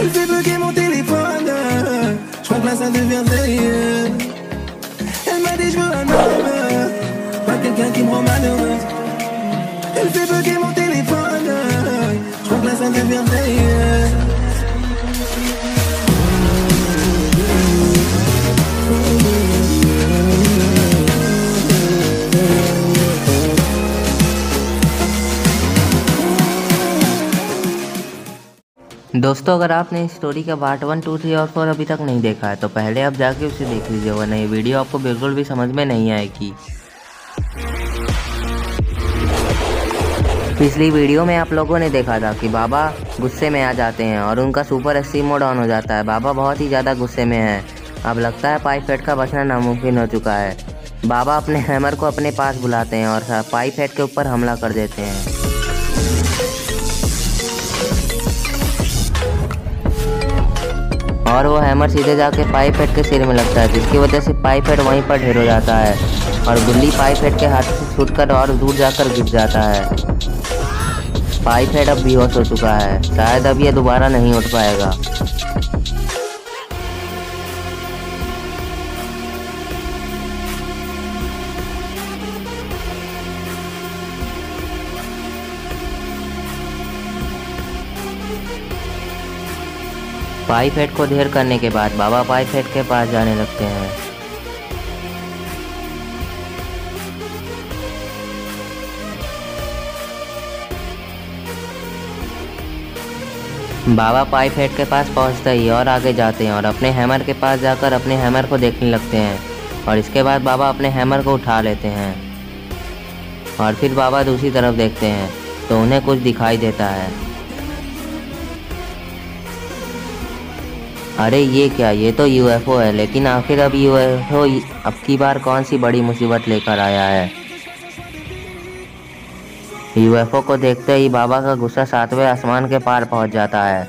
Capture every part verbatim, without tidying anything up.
Elle fait bugger mon téléphone, je crois que là ça devient sérieux. Elle m'a dit je veux un homme, pas quelqu'un qui me rend malheureuse. Elle fait bugger mon téléphone, je crois que là ça devient sérieux. दोस्तों, अगर आपने इस story का part one two three और four अभी तक नहीं देखा है तो पहले आप जाके उसे देख लीजिए, वरना ये वीडियो आपको बिल्कुल भी समझ में नहीं आएगी। पिछली वीडियो में आप लोगों ने देखा था कि बाबा गुस्से में आ जाते हैं और उनका सुपर एससी मोड ऑन हो जाता है। बाबा बहुत ही ज़्यादा गुस्से में है। अब लगता है पाइप हेड का बचना नामुमकिन हो चुका है। बाबा अपने हैमर को अपने पास बुलाते हैं और पाइप हेड के ऊपर हमला कर देते हैं। और वो हैमर सीधे जाके पाइप हेड के सिर में लगता है, जिसकी वजह से पाइप हेड वहीं पर ढेर हो जाता है और गुल्ली पाइप हेड के हाथ से छूटकर और दूर जाकर गिर जाता है। पाइप हेड अब बेहोश हो चुका है, शायद अब ये दोबारा नहीं उठ पाएगा। पाइप हेड को ढेर करने के बाद बाबा पाइप हेड के पास जाने लगते हैं। बाबा पाइप हेड के पास पहुंचते ही और आगे जाते हैं और अपने हैमर के पास जाकर अपने हैमर को देखने लगते हैं और इसके बाद बाबा अपने हैमर को उठा लेते हैं। और फिर बाबा दूसरी तरफ देखते हैं तो उन्हें कुछ दिखाई देता है। अरे ये क्या, ये तो यूएफओ है। लेकिन आखिर अब यूएफओ अब की बार कौन सी बड़ी मुसीबत लेकर आया है। यूएफओ को देखते ही बाबा का गुस्सा सातवें आसमान के पार पहुंच जाता है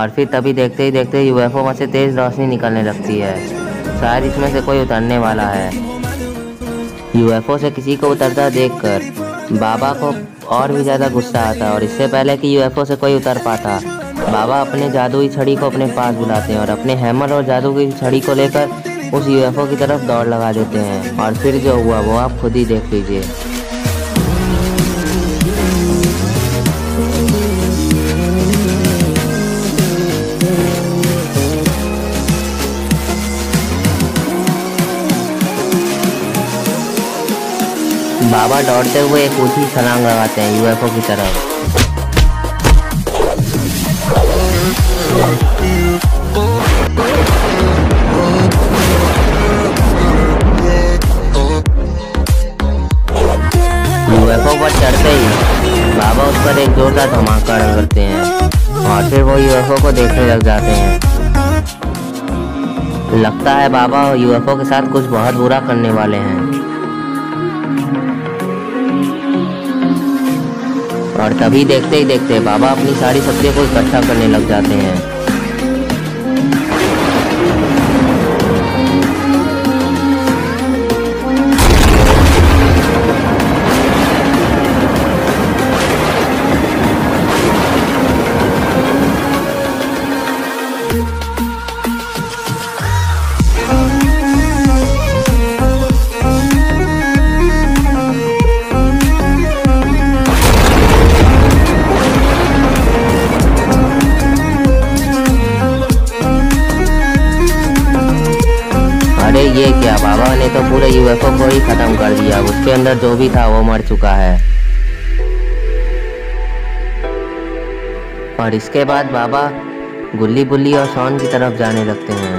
और फिर तभी देखते ही देखते यूएफओ में से तेज रोशनी निकलने लगती है। शायद इसमें से कोई उतरने वाला है। यूएफओ से किसी को उतरता देखकर बाबा को और भी ज़्यादा गुस्सा आता है और इससे पहले कि यूएफओ से कोई उतर पाता, बाबा अपने जादुई छड़ी को अपने पास बुलाते हैं और अपने हैमर और जादू की छड़ी को लेकर उस यूएफओ की तरफ दौड़ लगा देते हैं। और फिर जो हुआ वो आप खुद ही देख लीजिए। बाबा दौड़ते हुए एक ऊंची छलांग लगाते हैं यूएफओ की तरफ। यूएफओ पर चढ़ते ही बाबा उस पर एक जोरदार धमाका करते हैं और फिर वो यूएफओ को देखने लग जाते हैं। लगता है बाबा यूएफओ के साथ कुछ बहुत बुरा करने वाले हैं। और तभी देखते ही देखते बाबा अपनी सारी सब्जियों को इकट्ठा करने लग जाते हैं। ये क्या, बाबा ने तो पूरे यूएफओ को ही खत्म कर दिया। उसके अंदर जो भी था वो मर चुका है। और इसके बाद बाबा गुल्ली बुल्ली और शॉन की तरफ जाने लगते हैं।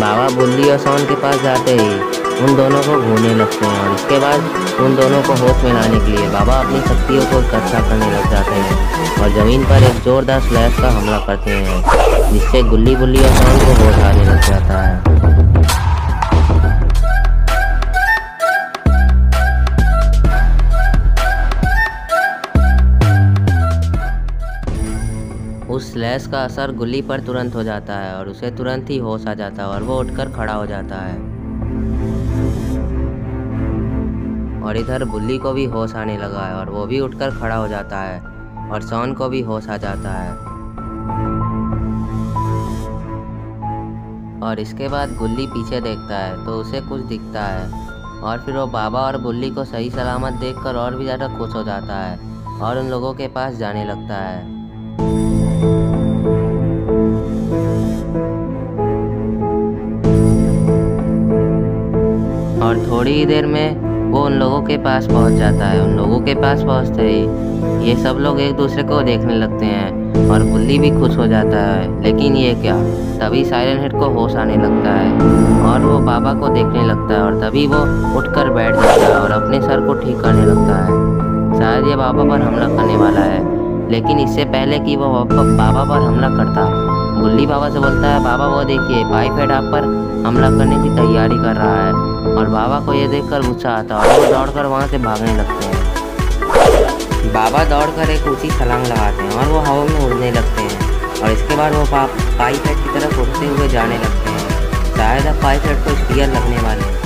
बाबा बुल्ली और शॉन के पास जाते ही उन दोनों को घूमने लगते हैं और इसके बाद उन दोनों को होश में लाने के लिए बाबा अपनी शक्तियों को इकट्ठा करने लग जाते हैं और ज़मीन पर एक जोरदार स्लैश का हमला करते हैं, जिससे गुल्ली बुल्ली और शॉन को होश आने लग जाता है। उस स्लैश का असर गुल्ली पर तुरंत हो जाता है और उसे तुरंत ही होश आ जाता है और वो उठकर खड़ा हो जाता है। और इधर बुल्ली को भी होश आने लगा है और वो भी उठकर खड़ा हो जाता है और सोन को भी होश आ जाता है। और इसके बाद गुल्ली पीछे देखता है तो उसे कुछ दिखता है और फिर वो बाबा और बुल्ली को सही सलामत देखकर और भी ज़्यादा खुश हो जाता है और उन लोगों के पास जाने लगता है। और थोड़ी ही देर में वो उन लोगों के पास पहुंच जाता है। उन लोगों के पास पहुंचते ही ये सब लोग एक दूसरे को देखने लगते हैं और गुल्ली भी खुश हो जाता है। लेकिन ये क्या, तभी साइरन हेड को होश आने लगता है और वो बाबा को देखने लगता है और तभी वो उठकर बैठ जाता है और अपने सर को ठीक करने लगता है। शायद ये बाबा पर हमला करने वाला है, लेकिन इससे पहले कि वो बाबा पर हमला करता गुल्ली बाबा से बोलता है, बाबा वो देखिए पाइप हेड आप पर हमला करने की तैयारी कर रहा है। और बाबा को ये देखकर गुस्सा आता है और वो दौड़कर वहाँ से भागने लगते हैं। बाबा दौड़कर एक ऊंची छलांग लगाते हैं और वो हवा में उड़ने लगते हैं और इसके बाद वो पा, पाइप हेड की तरफ उड़ते हुए जाने लगते हैं। शायद अब पाइप हेड को स्पीयर लगने वाले हैं।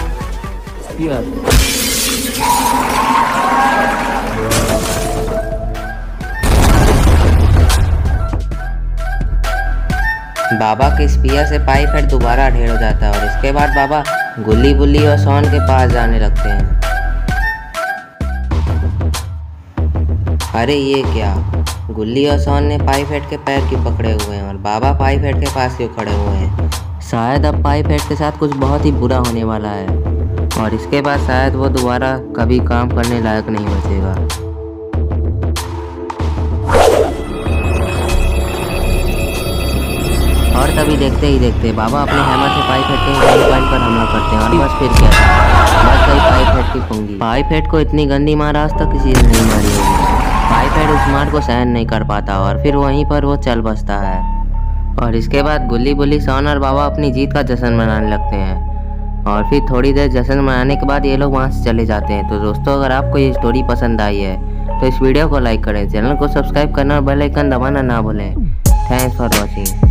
बाबा के स्पीयर से पाइप हेड दोबारा ढेर हो जाता है और इसके बाद बाबा गुल्ली बुल्ली और सोन के पास जाने लगते हैं। अरे ये क्या, गुल्ली और सोन ने पाइप हेड के पैर क्यों पकड़े हुए हैं और बाबा पाइप हेड के पास क्यों खड़े हुए हैं? शायद अब पाइप हेड के साथ कुछ बहुत ही बुरा होने वाला है और इसके बाद शायद वो दोबारा कभी काम करने लायक नहीं बचेगा। और तभी देखते ही देखते बाबा अपने हैमर से पाइप हेड के गन पॉइंट पर हमला करते हैं और बस फिर क्या था, बस गई पाइप हेड की पुंगी। पाइप हेड को इतनी गंदी मार आज तक किसी ने नहीं मारी होगी। पाइप हेड उस मार को सहन नहीं कर पाता और फिर वहीं पर वो चल बसता है। और इसके बाद गुल्ली बुल्ली सोन और बाबा अपनी जीत का जश्न मनाने लगते हैं और फिर थोड़ी देर जश्न मनाने के बाद ये लोग वहाँ से चले जाते हैं। तो दोस्तों, अगर आपको ये स्टोरी पसंद आई है तो इस वीडियो को लाइक करें, चैनल को सब्सक्राइब करना और बेल आइकन दबाना ना भूलें। Thanks for watching.